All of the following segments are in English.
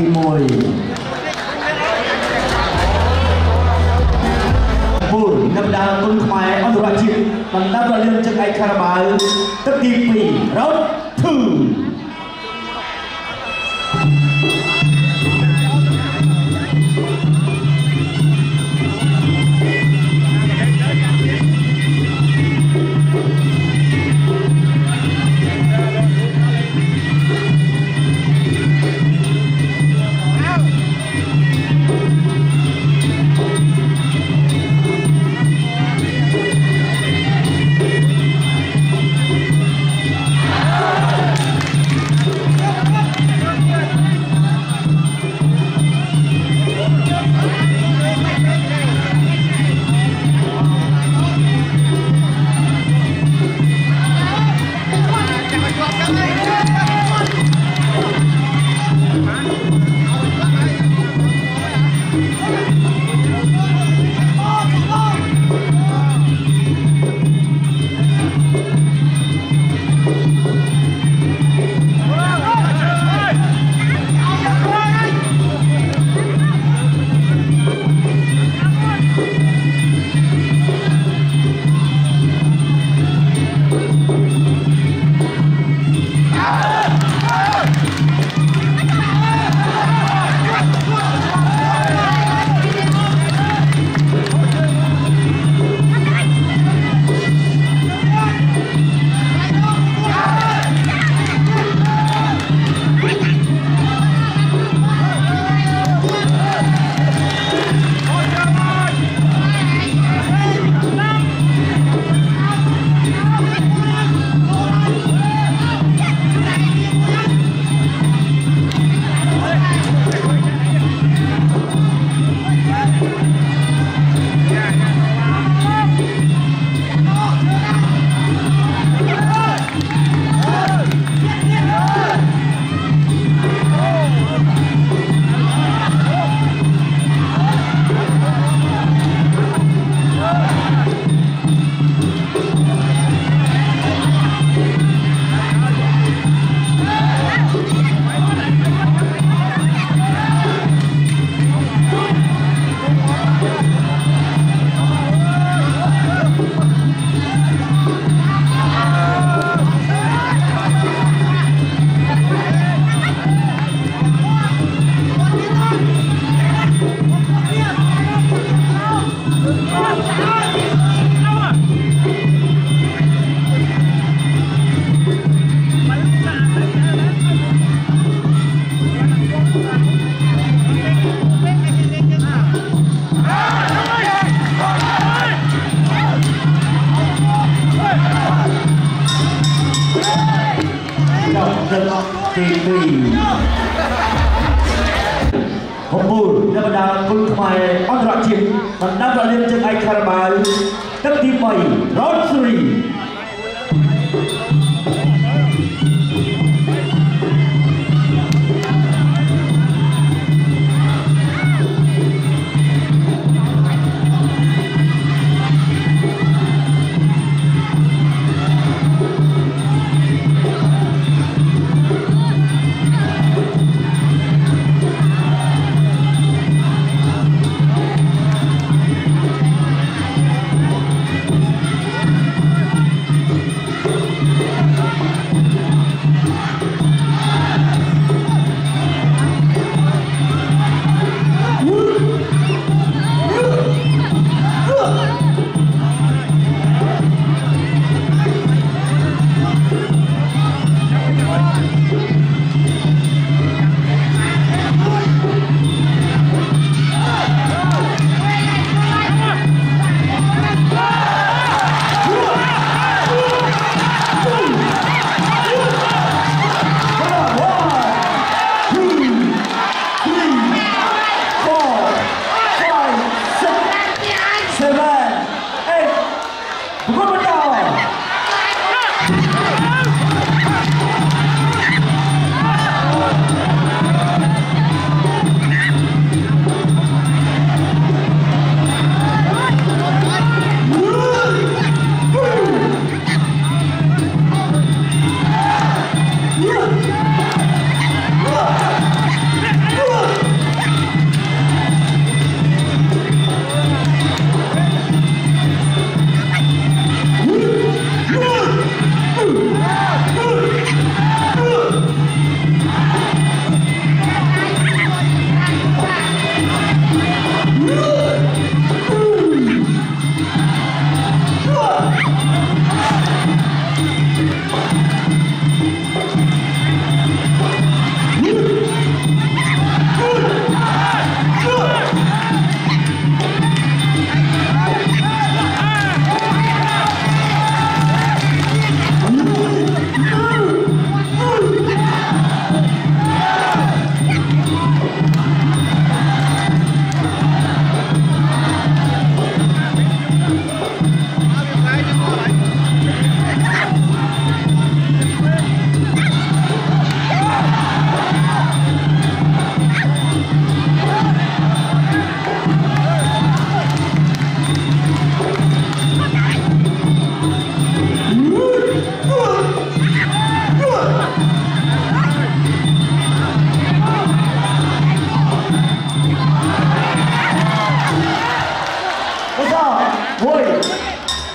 Timoy. Bur, nembang pun kemai on wajib mendapat lihat cekai karmal tertipi round 2. Hembur dan pedang pun kemai orang cip menambah lincah air karabal tertimpai round 3.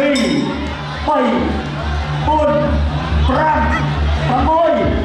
Bi, Pai, Pun, Perang, Bangun.